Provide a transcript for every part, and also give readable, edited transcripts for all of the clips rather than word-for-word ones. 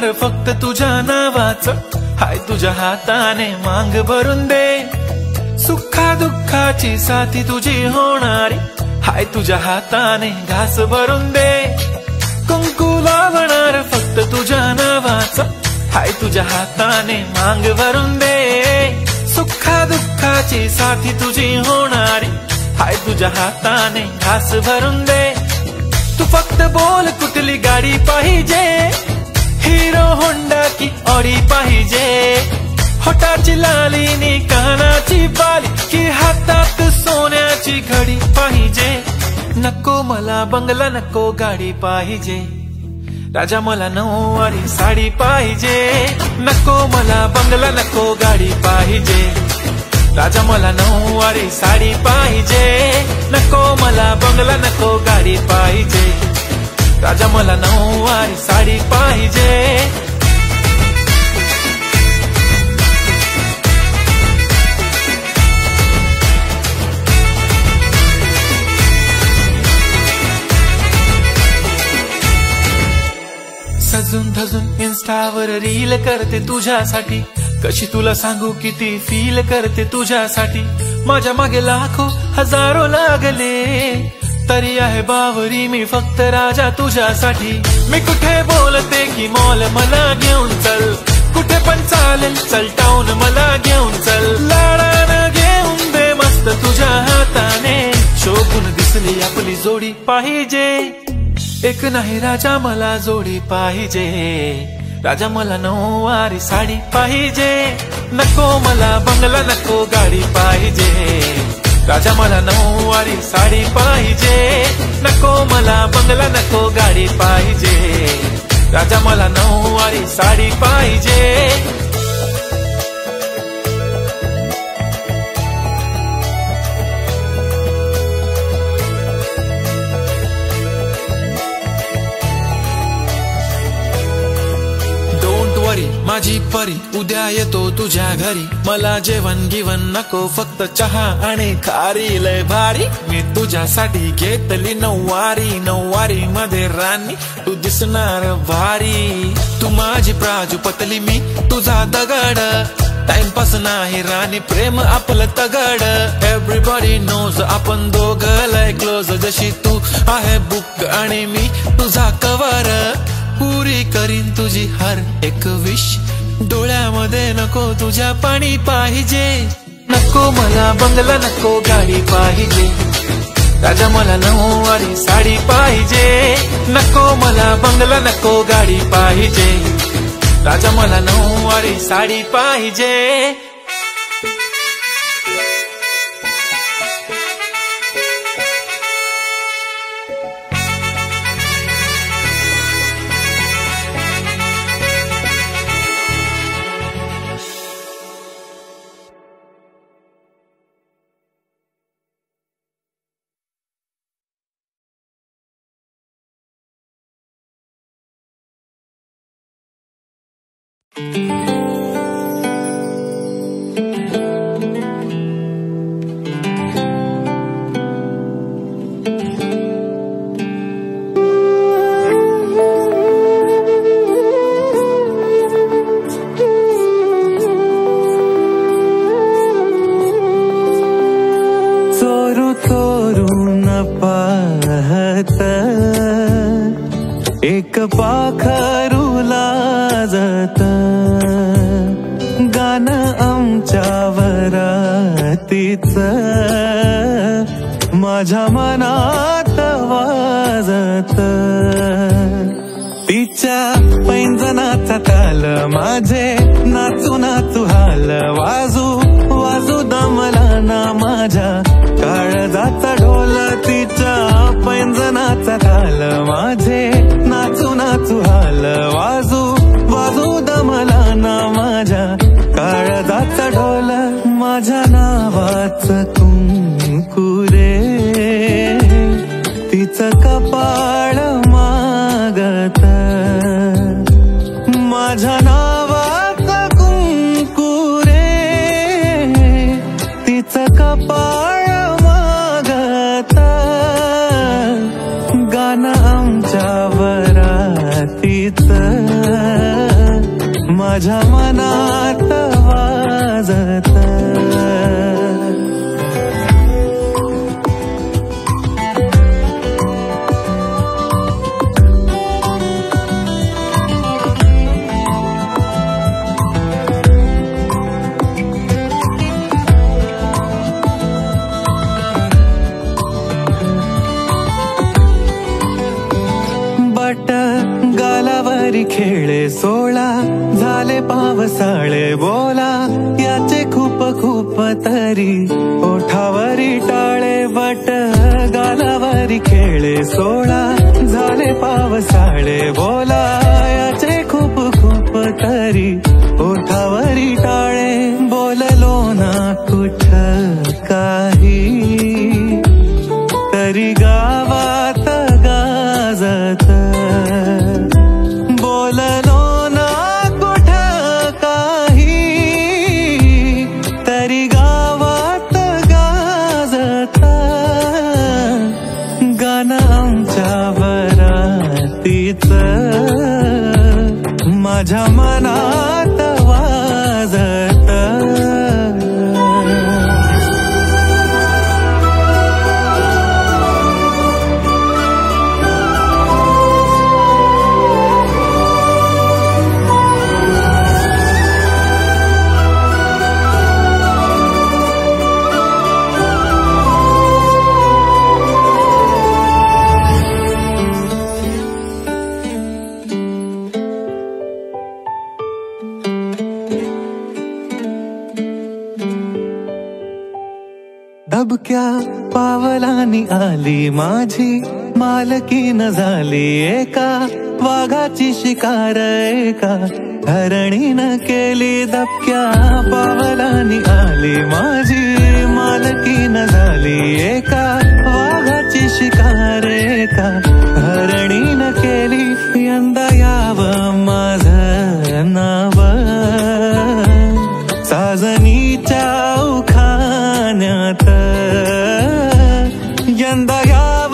हार फक्त तुझ्या नावाच हाय तुझ्या हाताने मांग भरून दे, सुखा दुःखाची साथी तुझी होणारी हाय तुझ्या हाताने घास भरून दे, कुंकू लावणार फक्त तुझ्या नावाच हाय तुझ्या हाताने मांग भरून दे, सुखा दुःखाची साथी तुझी होणारी हाय तुझ्या हाताने घास भरून दे, तू फक्त बोल कुठली गाडी पाहिजे, हिरो होंडा की ऑडी पाहिजे, होटाची लालीनी कानाची बाली की हातात सोन्याची घडी पाहिजे, नको मला बंगला नको गाडी पाहिजे, राजा मला नऊवारी साडी पाहिजे, नको मला बंगला नको गाडी पाहिजे, राजा मला नऊवारी साडी पाहिजे, नको मला बंगला नको गाडी पाहिजे, राजा मला नऊवारी साडी पाहिजे, सजून धजून इंस्टावर रील करते तुझ्यासाठी, कशी तुला सांगू किती फील करते तुझ्यासाठी, माझ्या मागे लाखो हजारो लागले तरी आहे बावरी मी फक्त राजा तुझ्यासाठी, मी कुठे बोलते की मॉल मला घेऊन चल, कुठे पण चालेल चल टाऊन मला घेऊन चल, लाडानं घेऊन दे मस्त तुझ्या हाताने, शोभून दिसली आपली जोडी पाहिजे, एक नाही राजा मला जोडी पाहिजे, राजा मला नऊवारी साडी पाहिजे, नको मला बंगला नको गाडी पाहिजे, राजा मला नऊवारी साडी पाहिजे, नको मला बंगला नको गाडी पाहिजे, राजा मला नऊवारी साडी पाहिजे, माझी परी उद्या येतो तुझ्या घरी, मला जेवण गिवण नको फक्त चहा आणि खारी लय भारी, मी तुझ्यासाठी घेतली नऊवारी, नऊवारी मध्ये राणी तू दिसणार भारी, तू माझी प्राजपतली मी तुझा दगड, टाइमपास नाही राणी प्रेम आपलं तगड, एव्हरीबॉडी नोज आपण दोघं लय क्लोज, जशी तू आहे बुक आणि मी तुझा कवर, पुरी करीन तुझी हर एक विश, डोळ्यामध्ये नको तुझ्या पाणी पाहिजे, नको मला बंगला नको गाडी पाहिजे, राजा मला नऊवारी साडी पाहिजे, नको मला बंगला नको गाडी पाहिजे, राजा मला नऊवारी साडी पाहिजे, माझ्या मनात वाजत तिच्या पैंजनाचा ताल, माझे नाचू नाचू हाल, वाजू वाजू दमला ना माझ्या काळजाचा ढोल, तिच्या पैंजनाचा ताल, माझे नाचू नाचू हाल, वाजू वाजू दमला ना माझ्या काळजाचा ढोल, माझ्या नावाच कुंकुरे तिचं कपाळ मागत, माझ्या नावात कुंकुरे तिचं कपाळ मागत, गाणं आमच्या वरातीचं माझ्या मनात वाजत खेळे सोळा झाले पावसाळे बोला याचे खूप खूप तरी ओठावरी टाळे बट गालावरी खेळे सोळा झाले पावसाळे बोला याचे खूप खूप तरी ओठावरी टाळे बोललो ना कुठ काही तरी गावात गाजत माझ्या मनात वाजत पावलानी आली माझी मालकी न झाली एका वाघाची शिकार एका हरणी न केली दबक्या पावलानी आली माझी मालकी न झाली एका वाघाची शिकार एका हरणी न केली यंदा याव माझं नाव साजनीच्या उखाण्यात यंदा याव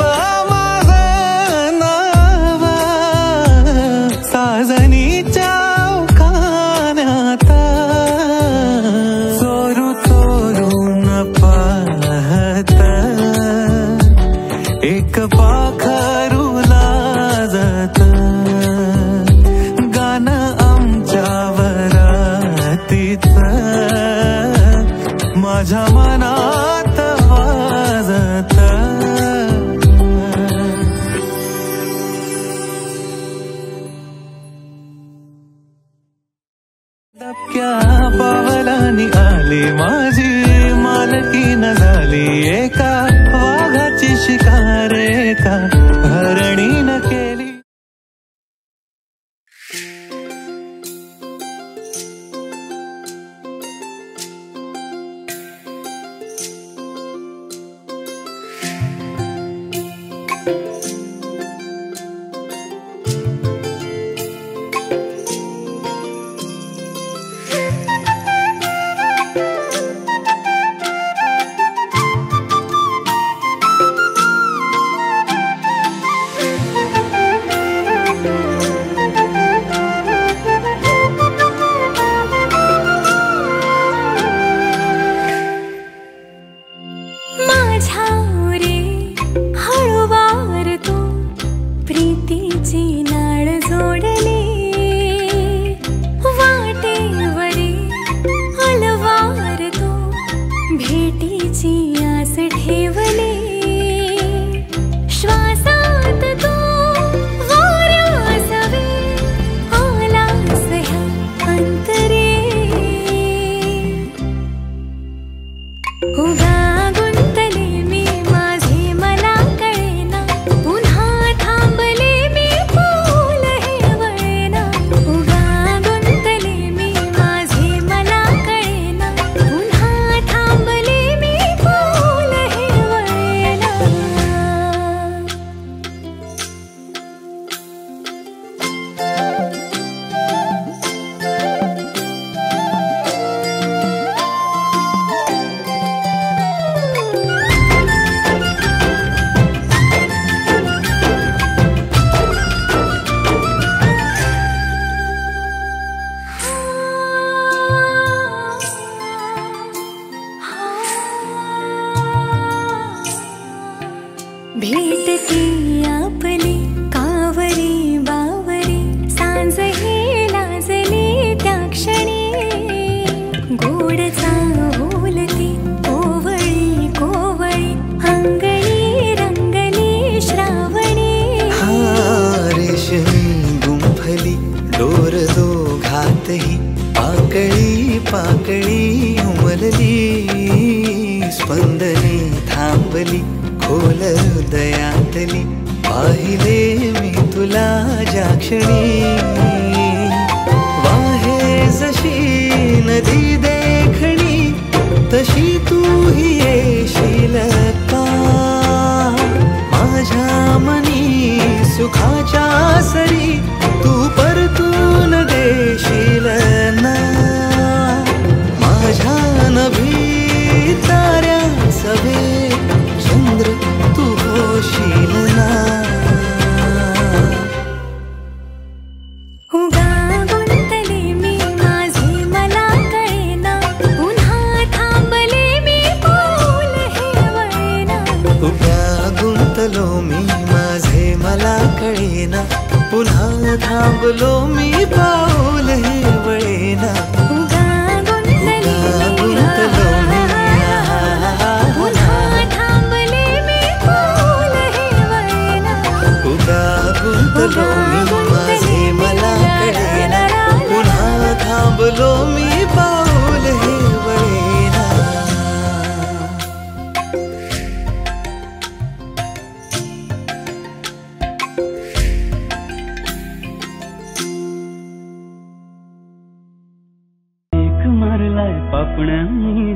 माझं नाव साजनीच्या उखाण्यात चोरू चोरून पाहत एक पाखरू लाजत गाणं आमच्या वरातीत माझ्या मनात वाजत पावलानी आली माझी मालकी न झाली एका वाघाची शिकार एका हरणी न केली रात ही पाकड़ी पाकड़ी उमरली स्पंदली थांबली खोल दयातली पाहिले मी तुला जाक्षणी वाहे जशी नदी देखणी तशी तू ही येशील का माझ्या मनी सुखाच्या सरी तू परतून देशील ना माझ्या नभी ताऱ्या सवे चंद्र तू होशील ना पुन्हा थांबलो मी पाऊल हे वळेना गुंतलो मी माझे मला कळेना पुन्हा थांबलो मी पाऊल हे वळेना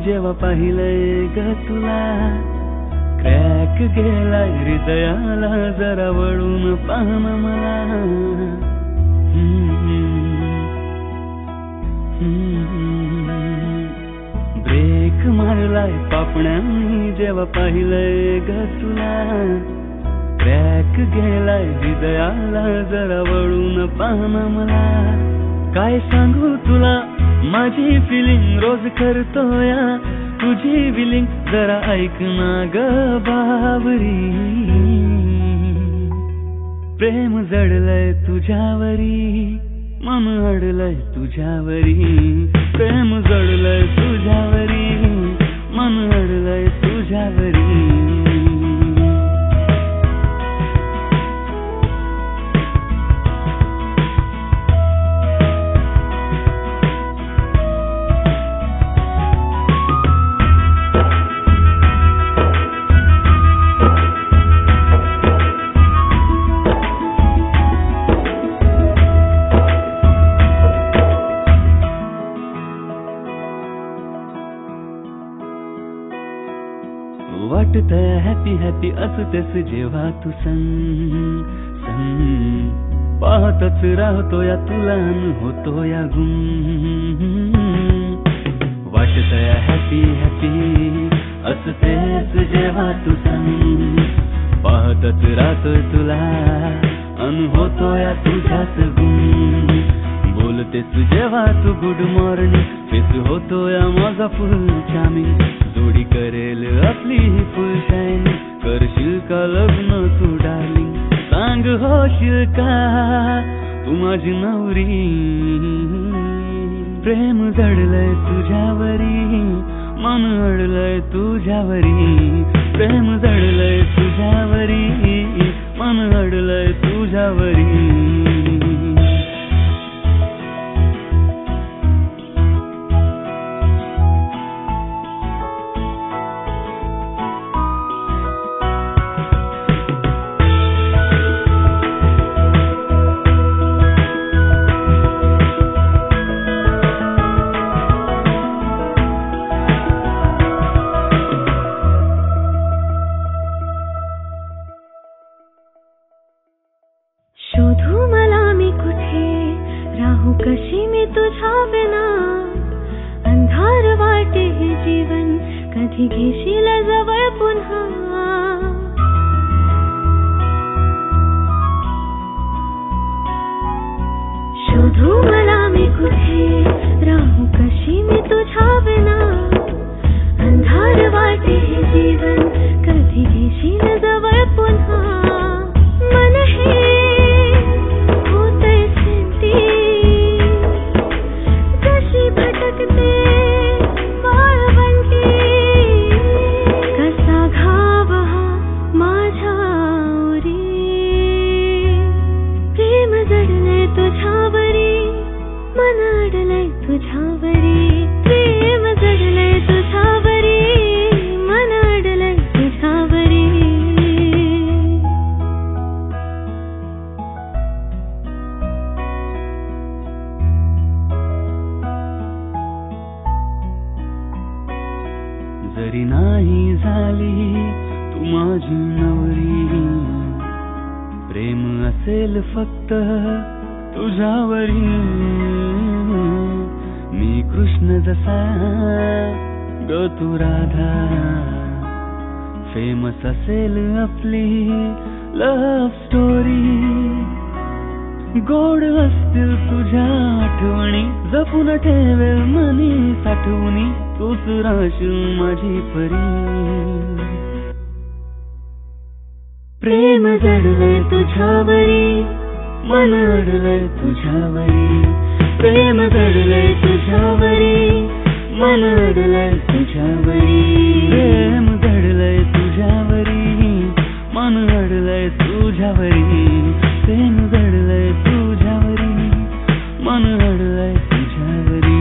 जेव्हा पाहिलंय ग तुला क्रॅक गेलाय हृदयाला जरा वळून पाहा मला ब्रेक मारलाय पापण्यांनी जेव्हा पाहिलंय ग तुला क्रॅक गेलाय हृदयाला जरा वळून पाहा मला काय सांगू तुला माझी फीलिंग रोज करतो या तुझी विलिंग जरा ऐक ना ग बावरी प्रेम जडलंय तुझ्यावरी मन अडलंय तुझ्यावरी प्रेम जडलंय तुझ्यावरी मन अडलंय तुझ्यावरी हॅपी हॅपी असतेस जेव्हा तू संग संग पाहतच राहतो या तुला होतो या गुम वाटतय हॅपी हॅपी असतेस जेव्हा तू संग पाहतच राहतो तुला होतो या तुझ्यात गुम बोलतेस जेव्हा तू गुड मॉर्निंग फिस होतो या माझा फुल चामिंग जोडी करेल आपली ही फुल शाईन करशील का लग्न तू डार्लिंग सांग होशील का तू माझी नवरी प्रेम जडलंय तुझ्यावरी मन अडलंय तुझ्यावरी प्रेम जडलंय तुझ्यावरी मन अडलंय तुझ्यावरी तुझ्यावरी तुझावरी प्रेम जगले तुझावरी मन अडले तुझावरी जरी नाही झाली तू माझी नवरी प्रेम असेल फक्त तुझावरी मी कृष्ण जसा ग तू राधा फेमस असेल आपली लव्ह स्टोरी गोड असतील तुझ्या आठवणी जपून ठेवेल मनी साठवणी तूच राहशील माझी परी प्रेम जडले तुझ्यावरी मन अडले तुझावरी प्रेम जडले तुझावरी मन अडले तुझावरी प्रेम जडले तुझावरी मन अडले तुझावरी प्रेम जडले तुझावरी मन अडले तुझावरी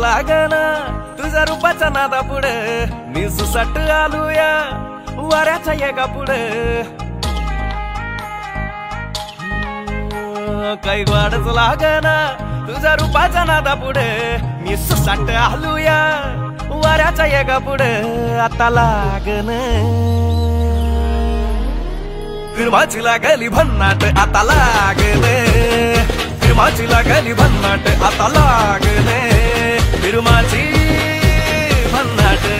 लागना तुझा रूपाचा नादा पुढे मी सुसट आलूया वाऱ्याच्या येगा पुढे काही वाढच लागना तुझा रूपाचा नादा पुढे मी सुसाट आलूया वाऱ्याचा एका पुढे आता लागन फिरवाची लागली भन्नाट आता लागन फिरवाची लागली भन्नाट आता लागन फिरवाची भन्नाट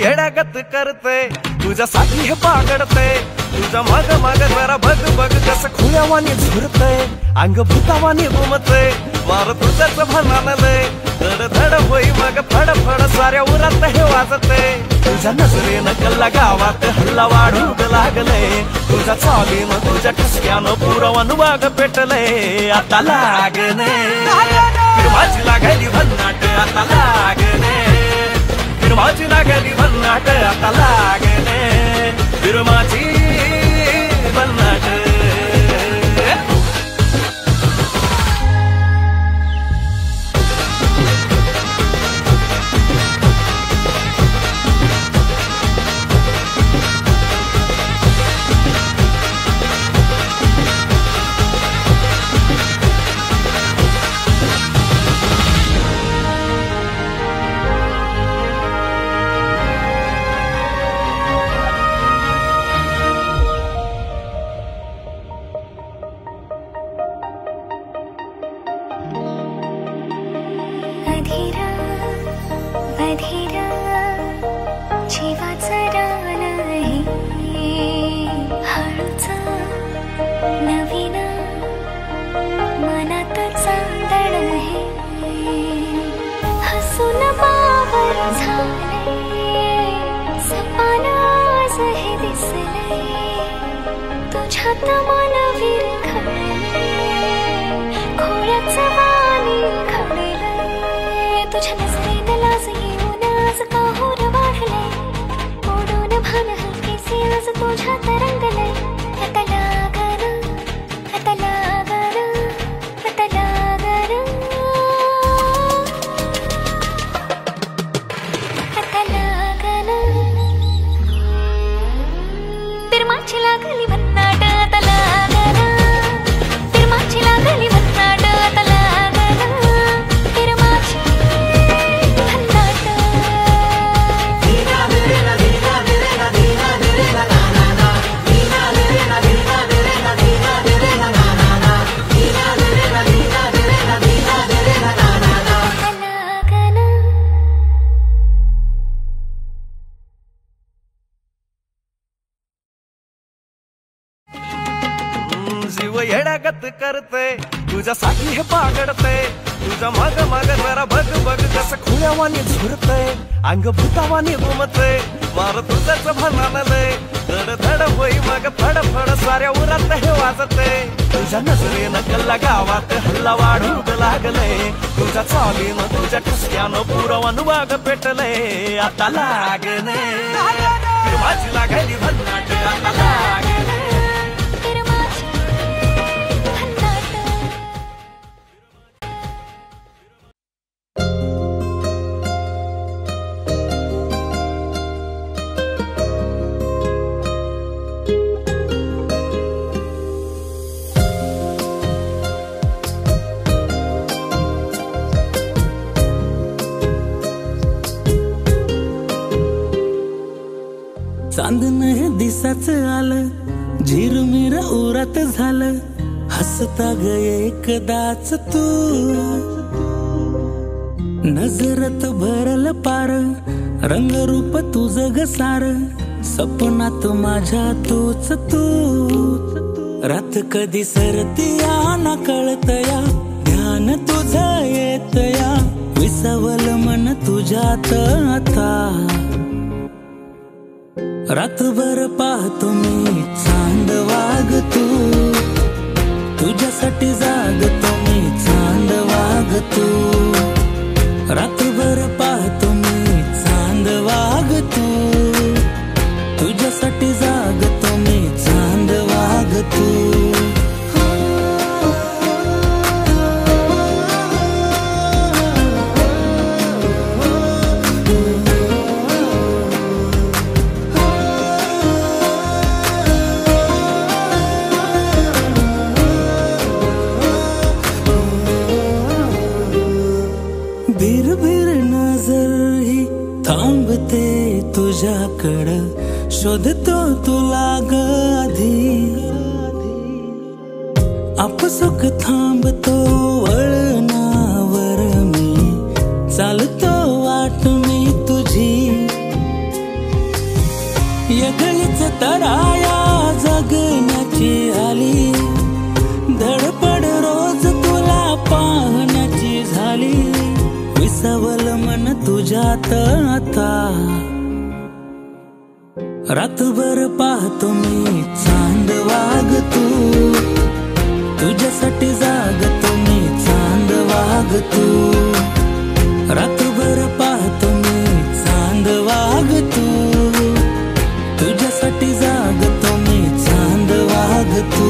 येडागत करते तुझा साठी हे पागडते तुझा मग मग जरा बघ बघ कस खुल्यावानी झुरते अंग भुतावानी घुमते वार तुझ्याच भनानले धड धड होई मग फड फड साऱ्या उरात हे वाजते तुझ्या नजरेनं कल्ला गावात हल्ला वाढूक लागले तुझ्या चालीनं तुझ्या ठसक्यानं पुरवण वाघ पेटले आता लागणे माझी लागली भन्नाट आता लागणे फिरवाची लागली भन्नाट आता लागणे फिरवाची भन्नाट करते तुझ्या साठी हे पागडते तुझा मग मग जरा बघ बघ कस खुल्यावानी झुरते अंग भुतावानी घुमते मार तुझ्याच भनानले धड धड होई मग फड फड साऱ्या उरात हे वाजते तुझ्या नजरेनं कल्ला गावात हल्ला वाढूक लागले तुझ्या चालीनं तुझ्या ठसक्यानं पुरवण वाघ पेटले आता लागणे माझी लागली भन्नाट आता लागणे चांदन हे दिसाच आलं झिरमिर उरात झालं हसता ग एकदाच तू नजरत भरल पार रंगरूप तुझ ग सार सपनात माझ्या तूच तू रात कधी सरतिया ना कळतया ध्यान तुझ येतया विसवल मन तुझ्यात आता रातभर पाहतो मी चांद वागतो तुझ्यासाठी जागतो मी चांद वागतो रातभर पाहतो मी चांद वागतो तुझ्यासाठी जागतो मी चांद वागतो तुझ्याकडे शोधतो तुला गाधी आपसुक थांबतो वळणावर मी चालतो वाट मी तुझी एकलीच तराया जगण्याची आली धडपड रोज तुला पाहण्याची झाली विसवल मन तुझ्यात आता रातभर पाहतो मी चांद वाग तू तुझ्यासाठी जागतो मी चांद वाग तू रातभर पाहतो मी चांद वाग तू तुझ्यासाठी जागतो मी चांद वाग तू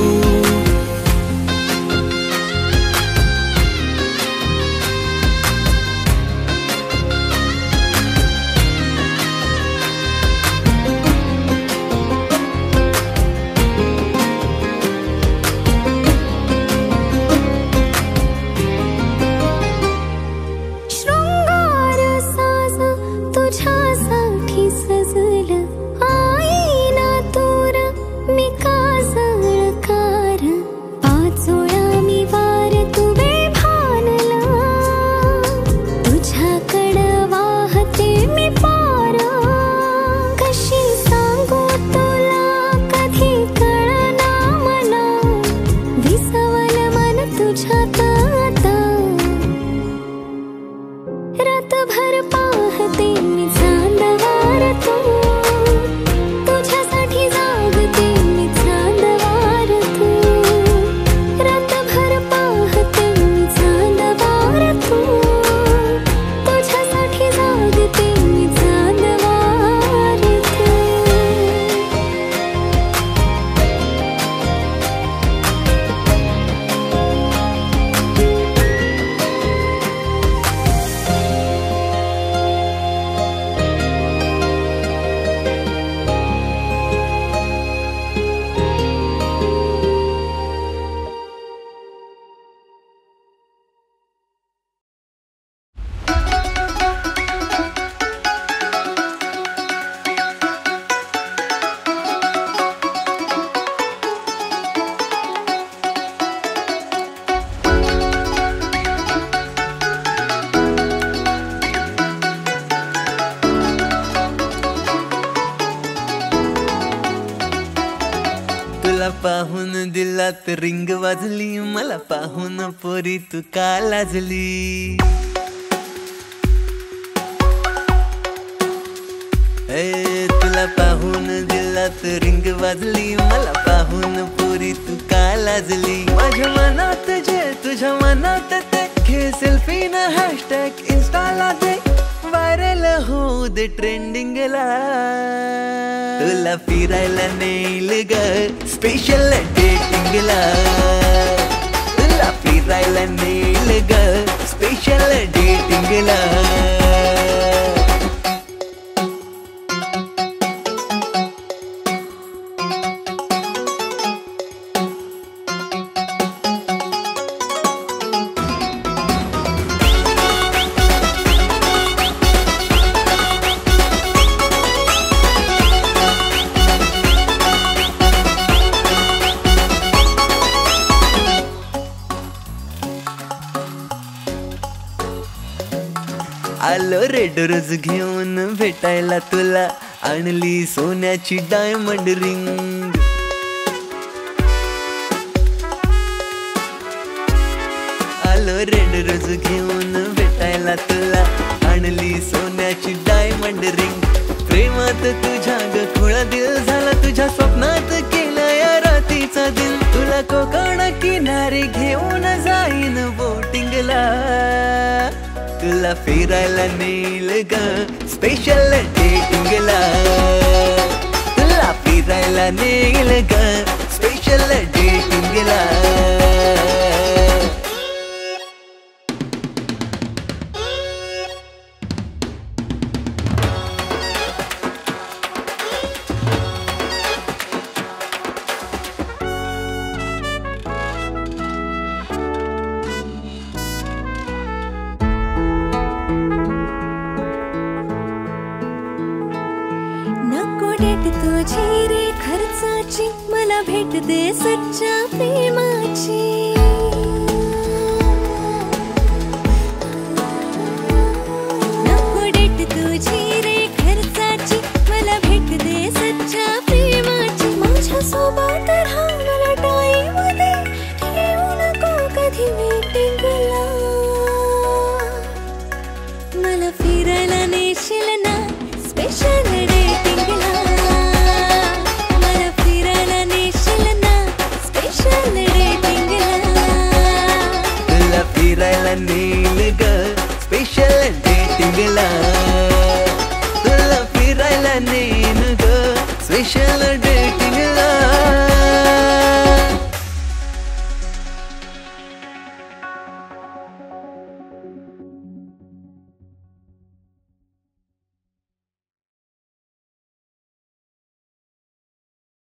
रिंग वाजली मला पाहून पोरी तू का लाजली तुला पाहून दिलात रिंग वाजली मला पाहून पोरी तू का लाजली माझ्या मनात जे तुझ्या मनात ते घे सेल्फी ना हॅशटॅग इन्स्टाला दे व्हायरल होऊ दे ट्रेंडिंगला तुला फिरायला नेईल ग स्पेशल डेटिंगला तुला फिरायला नेईल ग स्पेशल डेटिंगला डोरज घेऊन भेटायला तुला आणली सोन्याची डायमंड रिंग आलो रेड रोज घेऊन भेटायला तुला आणली सोन्याची डायमंड रिंग प्रेमात तुझ्या गोळा दिल झाला तुझ्या स्वप्नात केला या रात्रीचा दिन तुला कोकण किनारी घेऊन जाईन बोटिंगला तुला फिरायला नेईल ग स्पेशल डेटिंगला तुला फिरायला नेईल ग स्पेशल डेटिंगला भेटते सच्चा प्रेमाची। नको डेट तुझी रे खर्चाची, मला भेटते सच्चा प्रेमाची। माझ्या सोबत राहा मला टाइम दे, ठेवू नको कधी मीटिंगला। मला फिरायला नेशील ना स्पेशल डेटिंगला। तुला फिरायला नेईन ग स्पेशल डेटिंगला।